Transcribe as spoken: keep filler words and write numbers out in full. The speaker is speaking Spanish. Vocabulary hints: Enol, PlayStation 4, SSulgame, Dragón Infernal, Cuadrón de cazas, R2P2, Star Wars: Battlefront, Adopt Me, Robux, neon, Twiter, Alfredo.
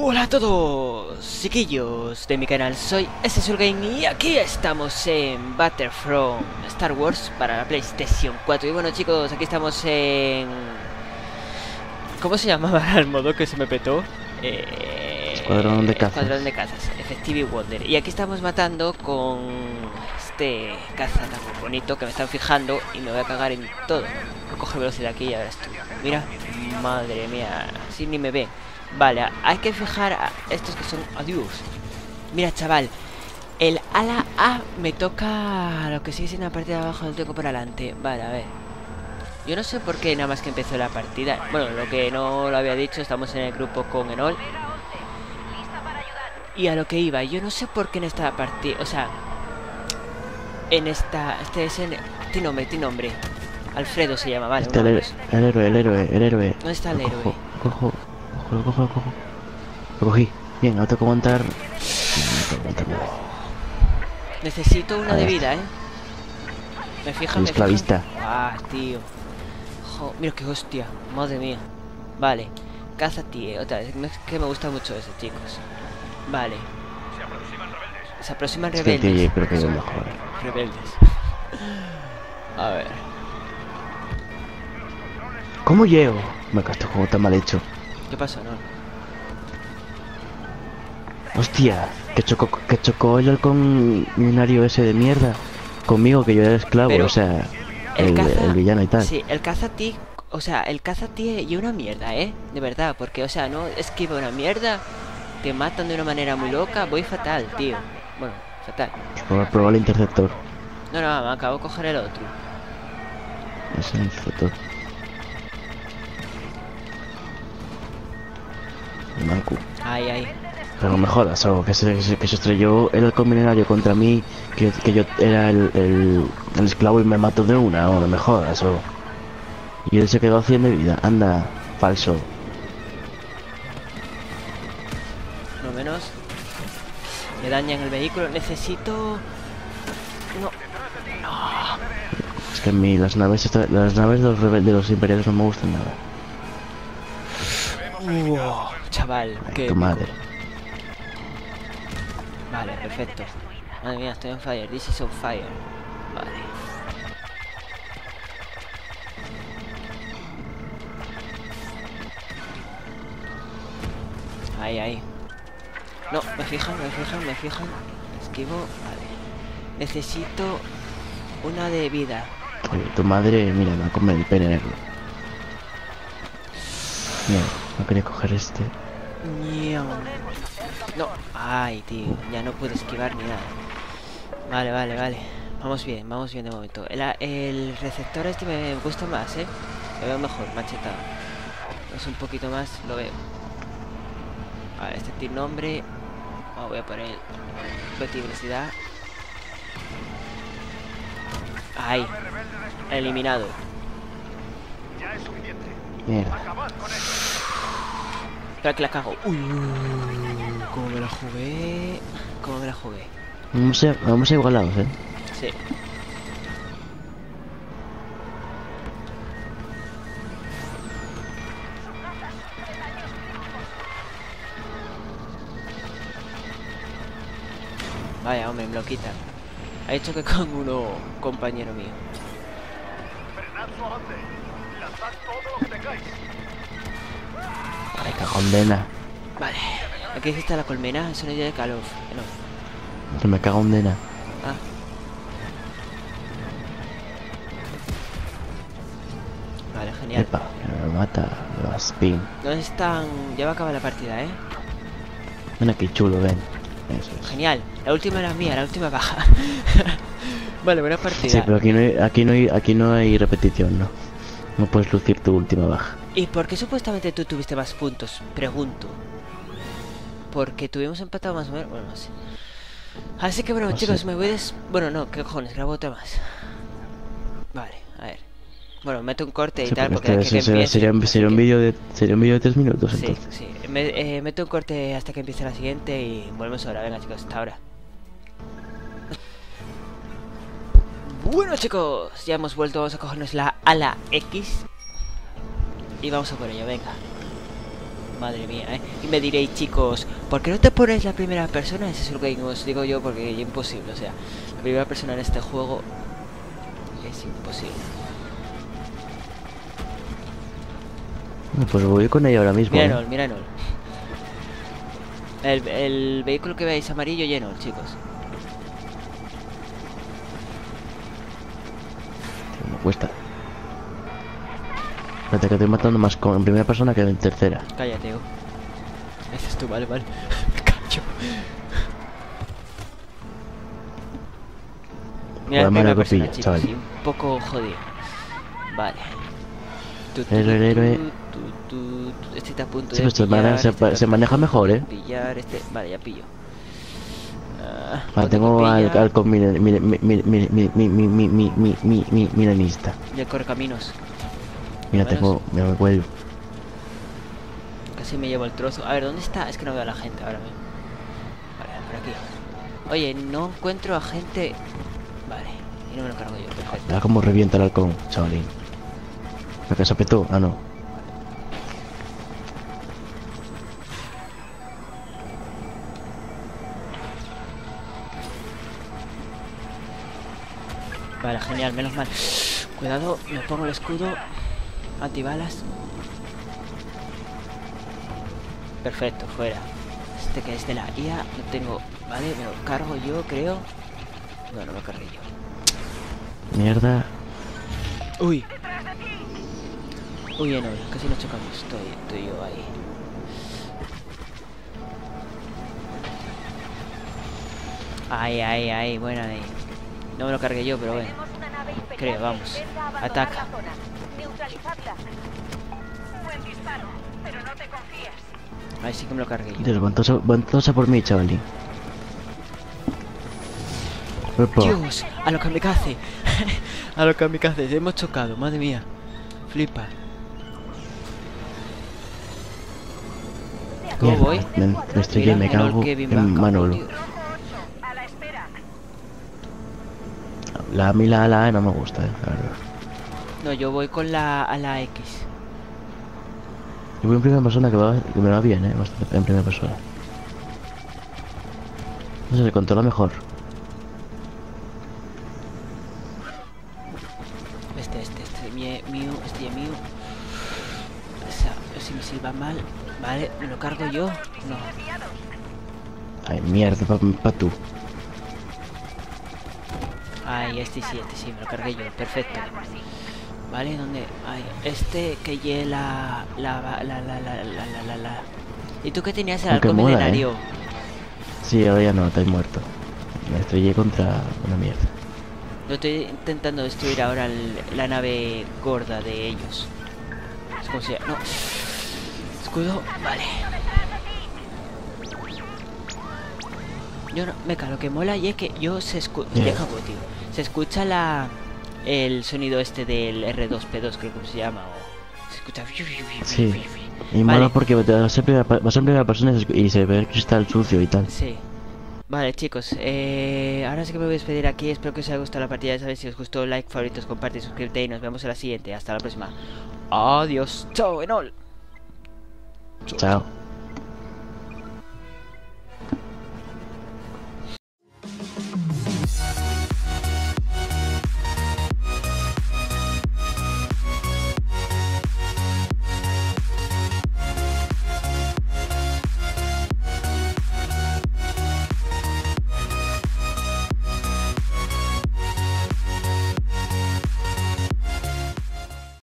Hola a todos, chiquillos de mi canal, soy SSulgame y aquí estamos en Battlefront Star Wars para la PlayStation cuatro. Y bueno, chicos, aquí estamos en... ¿Cómo se llamaba el modo que se me petó? Eh... Cuadrón de cazas. Cuadrón de cazas, Effective Wonder. Y aquí estamos matando con este caza tan bonito que me están fijando y me voy a cagar en todo. Voy a coger velocidad aquí y ya verás tú. Mira, madre mía, así ni me ve. Vale, hay que fijar a estos que son... ¡Adiós! Mira, chaval, el ala A me toca lo que sigue siendo la parte de abajo del toco para adelante. Vale, a ver. Yo no sé por qué nada más que empezó la partida. Bueno, lo que no lo había dicho, estamos en el grupo con Enol. Y a lo que iba, yo no sé por qué en esta partida... O sea... En esta... Este es en... Tiene nombre, tiene nombre. Alfredo se llama, vale. Este el, her el héroe, el héroe, el héroe. ¿Dónde está el héroe? Cojo. Lo cojo, lo cojo. Lo cogí. Bien, ahora tengo que montar. Necesito una de vida, eh. Me fijan, me fijan. Ah, tío. Jo, mira qué hostia. Madre mía. Vale. Caza, tío. Otra vez. Es que me gusta mucho eso, chicos. Vale. Se aproximan rebeldes. Se aproximan rebeldes. Sí, creo que es lo mejor. Rebeldes. A ver. ¿Cómo llego? Me casto el juego tan mal hecho. ¿Qué pasa, no? Hostia, que chocó, que chocó el halcón millonario ese de mierda conmigo, que yo era esclavo. Pero o sea, el, el, caza, el villano y tal. Sí, el caza tí, o sea, el caza tí y una mierda, eh, de verdad, porque, o sea, no esquiva una mierda, te matan de una manera muy loca, voy fatal, tío. Bueno, fatal. Por probar el interceptor. No, no, me acabo de coger el otro. Es el interceptor. Manco. Ay, ay. Pero no me jodas, algo que se, que se estrelló el combinario contra mí, que, que yo era el, el, el esclavo y me mató de una, no, no me jodas, algo. Y él se quedó cien de vida, anda, falso. Por lo menos me dañan el vehículo, necesito... No. No. Es que a mí las naves, las naves de los, rebel de los imperiales no me gustan nada. Wow, chaval, que tu madre. Vale, perfecto. Madre mía, estoy on fire. This is on fire. Vale. Ahí, ahí. No, me fijan, me fijan, me fijan. Esquivo, vale. Necesito una de vida. Oye, tu madre, mira, me va a comer el pene negro. No. No quería coger este. No. Ay, tío. Ya no puedo esquivar ni nada. Vale, vale, vale. Vamos bien, vamos bien de momento. El, el receptor este me gusta más, ¿eh? Lo veo mejor, machetado. Es un poquito más, lo veo. Vale, este tiene nombre. Oh, voy a poner... velocidad. Ahí. Eliminado. Ya es suficiente. Mierda. Espera que la cago. Uy, como me la jugué. Como me la jugué. Vamos a, vamos a igualados, eh. Sí. Vaya, hombre, me lo quitan. Ha hecho que con uno compañero mío. Frenad su avance. Lanzad todo lo que tengáis. Ay, cajón de nena. Vale. Aquí está la colmena, es una idea de calor. No. Se me caga un nena. Ah. Vale, genial. Epa, me mata, me va spin. ¿Dónde están? Ya va a acabar la partida, ¿eh? Ven aquí, chulo, ven. Eso es. Genial. La última era mía, la última baja. Vale, buena partida. Sí, pero aquí no hay, aquí no hay, aquí no hay repetición, ¿no? No puedes lucir tu última baja. ¿Y por qué supuestamente tú tuviste más puntos? Pregunto. Porque tuvimos empatado más o menos. Bueno, no sé. Así que bueno, no chicos, sé. Me voy des... Bueno, no, qué cojones, grabo otra más. Vale, a ver. Bueno, meto un corte y sí, tal, porque... Este, que será, que sería, sería, sería un vídeo de sería un vídeo de tres minutos, sí, entonces. Sí, sí. Me, eh, meto un corte hasta que empiece la siguiente y volvemos ahora. Venga, chicos, hasta ahora. Bueno, chicos, ya hemos vuelto. Vamos a cogernos la ala X y vamos a por ello, venga. Madre mía, ¿eh? Y me diréis, chicos, ¿por qué no te pones la primera persona en SSulgame? Os digo yo, porque es imposible. O sea, la primera persona en este juego es imposible. Pues voy con ella ahora mismo. Mira Enol, eh. mira Enol. El, el vehículo que veis amarillo y Enol, chicos. No cuesta. Espérate, que estoy matando más con en primera persona que en tercera. Cállate, oh. Ese es tú, vale, vale. Me cacho. Mira, la primera persona, pilla, chicos, sí, un poco jodido. Vale. Tu, tu, el héroe. Tu, tu, tu, este está a punto sí, de pillar, manera, este se, se maneja mejor, eh. Pillar este. Vale, ya pillo. Uh, vale, tengo al, al con mi mi mi mi mi mi mi mi mi mi mi mi milanista. Y el correcaminos. Mira, tengo, mira, me cuello. Casi me llevo el trozo. A ver, ¿dónde está? Es que no veo a la gente ahora mismo. Vale, por aquí. Oye, no encuentro a gente. Vale, y no me lo cargo yo, perfecto. Mira como revienta el halcón, chavalín. ¿La que se apretó? Ah, no. Vale, genial, menos mal. Cuidado, me pongo el escudo. Antibalas. Perfecto, fuera. Este que es de la I A, no tengo. Vale, me lo cargo yo, creo. No, no lo cargué yo. Mierda. Uy. Uy, Enol, casi nos chocamos. Estoy, estoy yo ahí. Ay, ay, ay, buena ahí. No me lo cargué yo, pero bueno. Creo, vamos. Ataca. Buen disparo, pero no te confíes. Ahí sí que me lo cargué yo. Dios, vantosa, vantosa por mí, chavalín. Dios, a los kamikaze. A los kamikaze, hemos chocado, madre mía. Flipa. ¿Cómo voy? Me, me estoy, me cago en Manolo. La A y la A no me gusta, eh, la verdad. No, yo voy con la a la X. Yo voy en primera persona, que, va, que me va bien, eh, en primera persona. No sé, se controla mejor. Este, este, este, mío, mío este es mío. O sea, si me sirva mal, vale, ¿lo cargo yo? No. Ay, mierda, pa, pa tú. Ay, este sí, este sí, me lo cargué yo, perfecto. Vale, ¿dónde? Ay, este que lleve la la la la la la la la la. ¿Y tú qué tenías el halcón milenario? Eh. Sí, ahora ya no, estoy muerto. Me estrellé contra una mierda. Yo estoy intentando destruir ahora el, la nave gorda de ellos. Es como si... No. Escudo, vale. Yo no... Meca, lo que mola y es que yo se escucha... Yeah. Deja, tío. Se escucha la... El sonido este del R dos P dos, creo que se llama. O... Se escucha. Sí. Y malo, vale, porque va a ser primera persona y se ve el cristal sucio y tal. Sí. Vale, chicos. Eh... Ahora sí que me voy a despedir aquí. Espero que os haya gustado la partida. Ya sabéis, si os gustó, like, favoritos, comparte, suscríbete y nos vemos en la siguiente. Hasta la próxima. Adiós. Chao, Enol. Chao.